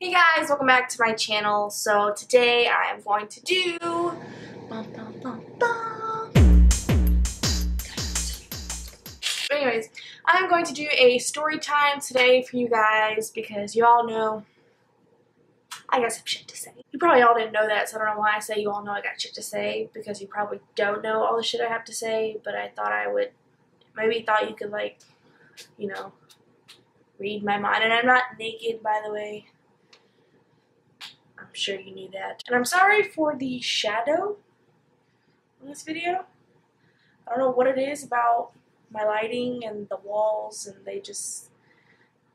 Hey guys, welcome back to my channel. So today I am going to do anyways, I'm going to do a story time today for you guys because you all know I got some shit to say. You probably all didn't know that, so I don't know why I say you all know I got shit to say, because you probably don't know all the shit I have to say, but I thought I would, maybe thought you could, like, you know, read my mind. And I'm not naked, by the way. I'm sure you knew that. And I'm sorry for the shadow in this video. I don't know what it is about my lighting and the walls, and they just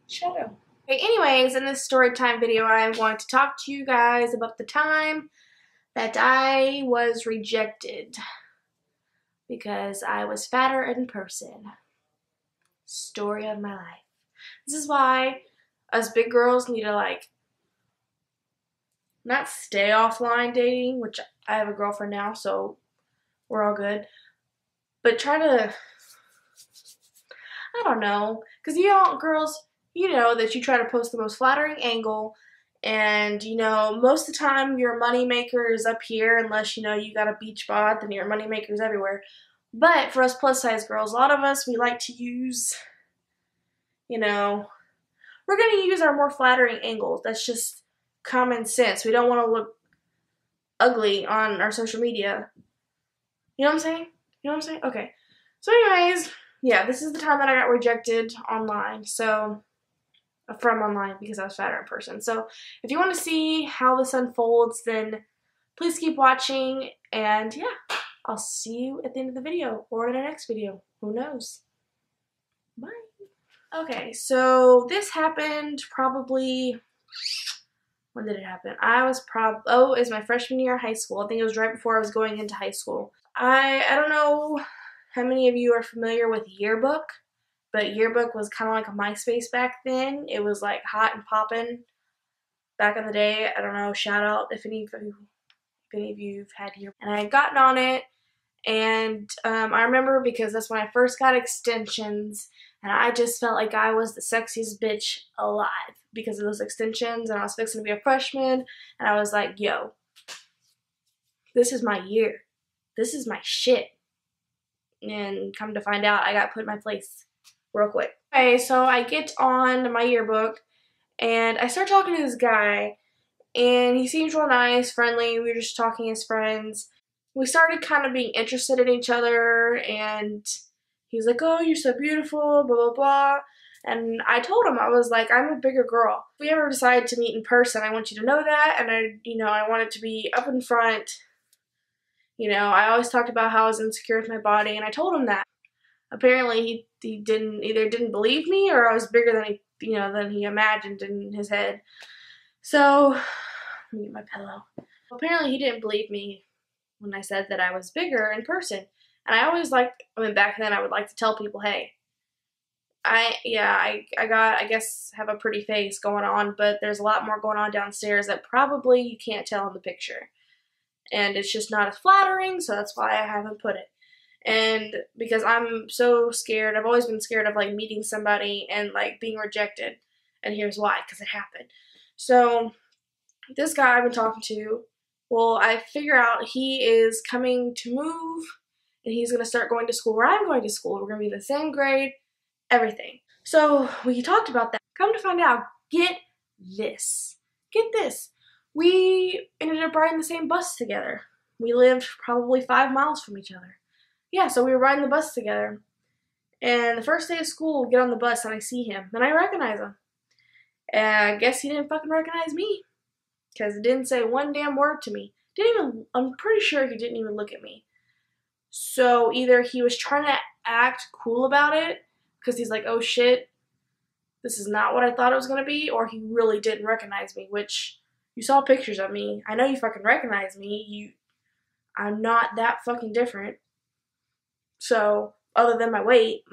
shadow. Okay, anyways, in this story time video, I'm going to talk to you guys about the time that I was rejected because I was fatter in person. Story of my life. This is why us big girls need to, like, not stay offline dating, which I have a girlfriend now, so we're all good. But try to, I don't know, because you all girls, you know that you try to post the most flattering angle, and you know most of the time your moneymaker is up here, unless you know you got a beach bod, then your moneymaker is everywhere. But for us plus size girls, a lot of us, we like to use, you know, we're going to use our more flattering angles. That's just common sense. We don't want to look ugly on our social media. You know what I'm saying? You know what I'm saying? Okay. So anyways, yeah, this is the time that I got rejected online. So, from online, because I was fatter in person. So if you want to see how this unfolds, then please keep watching. And yeah, I'll see you at the end of the video or in the next video. Who knows? Bye. Okay, so this happened probably, when did it happen? I was it was my freshman year of high school. I think it was right before I was going into high school. I don't know how many of you are familiar with Yearbook, but Yearbook was kind of like a MySpace back then. It was like hot and poppin' back in the day. I don't know, shout out if any of you've had Yearbook. And I had gotten on it, and I remember because that's when I first got extensions, and I just felt like I was the sexiest bitch alive because of those extensions, and I was fixing to be a freshman, and I was like, yo, this is my year. This is my shit. And come to find out, I got put in my place real quick. Okay, so I get on my Yearbook, and I start talking to this guy, and he seems real nice, friendly. We were just talking as friends. We started kind of being interested in each other, and he was like, oh, you're so beautiful, blah, blah, blah. And I told him, I was like, I'm a bigger girl. If we ever decide to meet in person, I want you to know that. And I want it to be up in front. You know, I always talked about how I was insecure with my body, and I told him that. Apparently, he either didn't believe me, or I was bigger than he imagined in his head. So, let me get my pillow. Apparently, he didn't believe me when I said that I was bigger in person. And I always liked, I mean, back then I would like to tell people, hey, I guess, have a pretty face going on, but there's a lot more going on downstairs that probably you can't tell in the picture. And it's just not as flattering, so that's why I haven't put it. And because I'm so scared, I've always been scared of, like, meeting somebody and, like, being rejected. And here's why, because it happened. So, this guy I've been talking to, well, I figure out he is coming to move. And he's going to start going to school where I'm going to school. We're going to be the same grade, everything. So we talked about that. Come to find out, get this. We ended up riding the same bus together. We lived probably 5 miles from each other. Yeah, so we were riding the bus together. And the first day of school, we get on the bus and I see him. And I recognize him. And I guess he didn't fucking recognize me. Because he didn't say one damn word to me. I'm pretty sure he didn't even look at me. So either he was trying to act cool about it, because he's like, oh shit, this is not what I thought it was going to be, or he really didn't recognize me, which you saw pictures of me. I know you fucking recognize me. I'm not that fucking different. So other than my weight,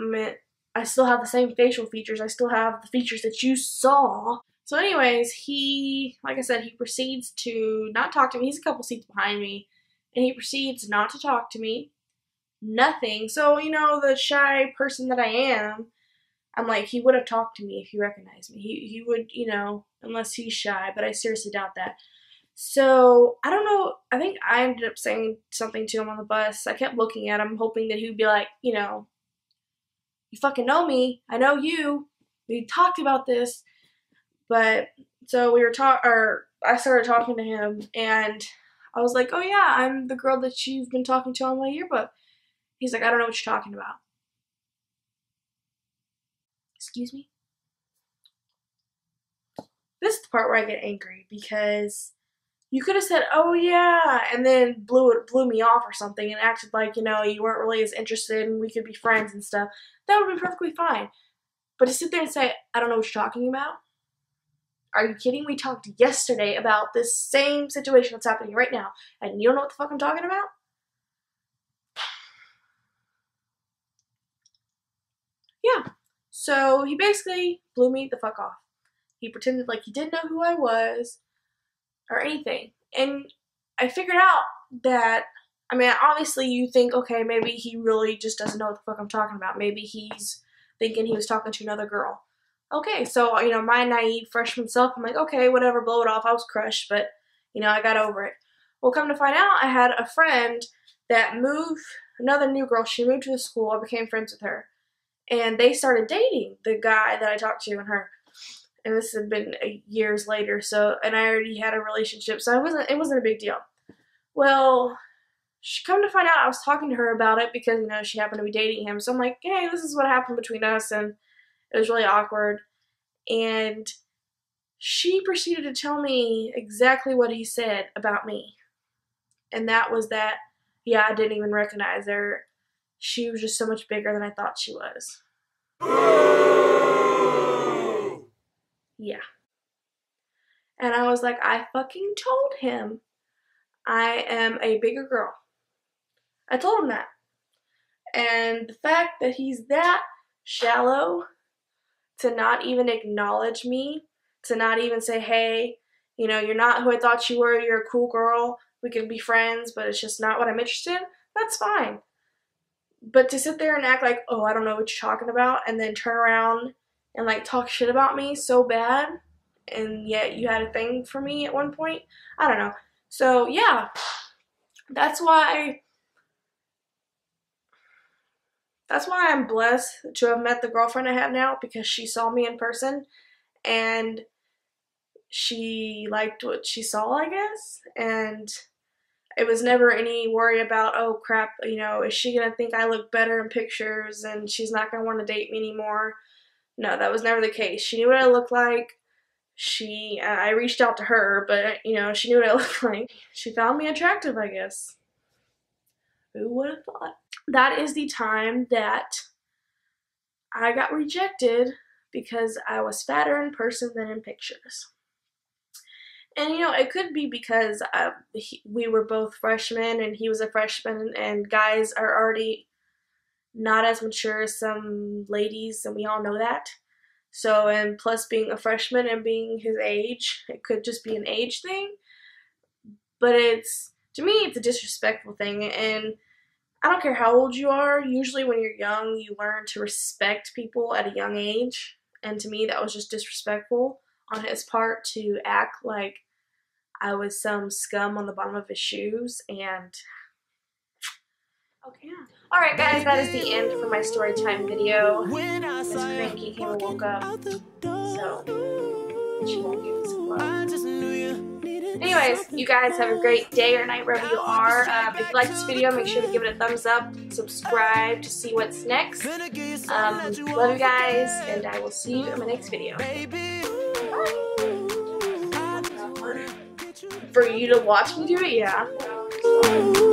I still have the same facial features. I still have the features that you saw. So anyways, he, like I said, he proceeds to not talk to me. He's a couple seats behind me, and he proceeds not to talk to me. Nothing. So, you know, the shy person that I am, I'm like, he would have talked to me if he recognized me. He would, you know, unless he's shy, but I seriously doubt that. So, I don't know, I think I ended up saying something to him on the bus. I kept looking at him, hoping that he would be like, you know, you fucking know me, I know you, we talked about this. But, so we were I started talking to him, and I was like, oh yeah, I'm the girl that you've been talking to on my yearbook. He's like, I don't know what you're talking about. Excuse me? This is the part where I get angry, because you could have said, oh yeah, and then blew me off or something and acted like, you know, you weren't really as interested and we could be friends and stuff. That would have been perfectly fine. But to sit there and say, I don't know what you're talking about? Are you kidding? We talked yesterday about this same situation that's happening right now, and you don't know what the fuck I'm talking about? Yeah. So he basically blew me the fuck off. He pretended like he didn't know who I was or anything. And I figured out that, I mean, obviously you think, okay, maybe he really just doesn't know what the fuck I'm talking about. Maybe he's thinking he was talking to another girl. Okay, so, you know, my naive freshman self, I'm like, okay, whatever, blow it off. I was crushed, but, you know, I got over it. Well, come to find out, I had a friend that moved, another new girl, she moved to the school, I became friends with her, and they started dating the guy that I talked to and her, and this had been years later, so, and I already had a relationship, so it wasn't a big deal. Well, come to find out, I was talking to her about it because, you know, she happened to be dating him, so I'm like, hey, this is what happened between us, and it was really awkward, and she proceeded to tell me exactly what he said about me, and that was that, yeah, I didn't even recognize her. She was just so much bigger than I thought she was. Yeah. And I was like, I fucking told him I am a bigger girl. I told him that. And the fact that he's that shallow to not even acknowledge me, to not even say, hey, you know, you're not who I thought you were, you're a cool girl, we can be friends, but it's just not what I'm interested in, that's fine. But to sit there and act like, oh, I don't know what you're talking about, and then turn around and, like, talk shit about me so bad, and yet you had a thing for me at one point, I don't know. So, yeah, that's why I'm blessed to have met the girlfriend I have now, because she saw me in person and she liked what she saw, I guess. And it was never any worry about, oh crap, you know, is she gonna think I look better in pictures and she's not gonna want to date me anymore? No, that was never the case. She knew what I looked like. I reached out to her, but, you know, she knew what I looked like. She found me attractive, I guess. Who would have thought? That is the time that I got rejected because I was fatter in person than in pictures. And, you know, it could be because we were both freshmen and he was a freshman, and guys are already not as mature as some ladies, and we all know that. So, and plus being a freshman and being his age, it could just be an age thing. But it's, to me, it's a disrespectful thing, and I don't care how old you are, usually when you're young, you learn to respect people at a young age, and to me, that was just disrespectful on his part to act like I was some scum on the bottom of his shoes, and okay. Alright guys, that is the end for my story time video. Miss Cranky came and woke up, so she won't give us a love. Anyways, you guys have a great day or night wherever you are. If you like this video, make sure to give it a thumbs up, subscribe to see what's next. Love you guys, and I will see you in my next video. Bye. For you to watch me do it, yeah.